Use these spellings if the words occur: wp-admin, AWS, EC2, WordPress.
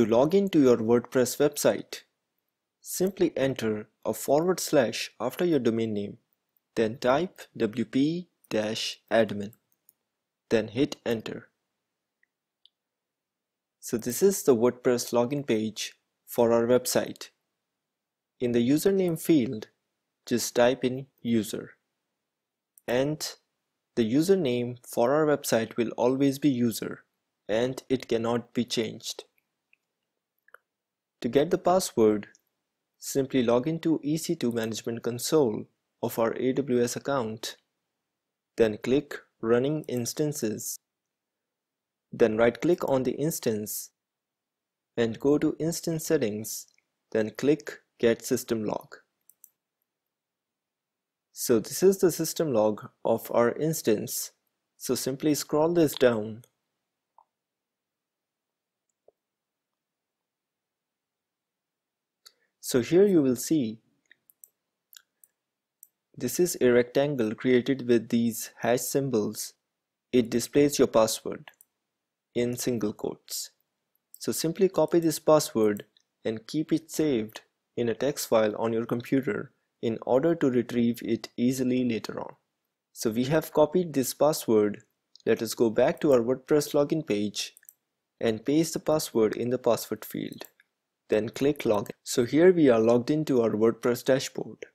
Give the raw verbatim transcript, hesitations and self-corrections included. To log in to your WordPress website, simply enter a forward slash after your domain name, then type w p dash admin, then hit enter. So this is the WordPress login page for our website. In the username field, just type in user, and the username for our website will always be user and it cannot be changed. To get the password, simply log into E C two Management Console of our A W S account, then click Running Instances, then right click on the instance and go to Instance Settings, then click Get System Log. So this is the system log of our instance, so simply scroll this down. So here you will see this is a rectangle created with these hash symbols. It displays your password in single quotes. So simply copy this password and keep it saved in a text file on your computer in order to retrieve it easily later on. So we have copied this password. Let us go back to our WordPress login page and paste the password in the password field. Then click login. So here we are logged into our WordPress dashboard.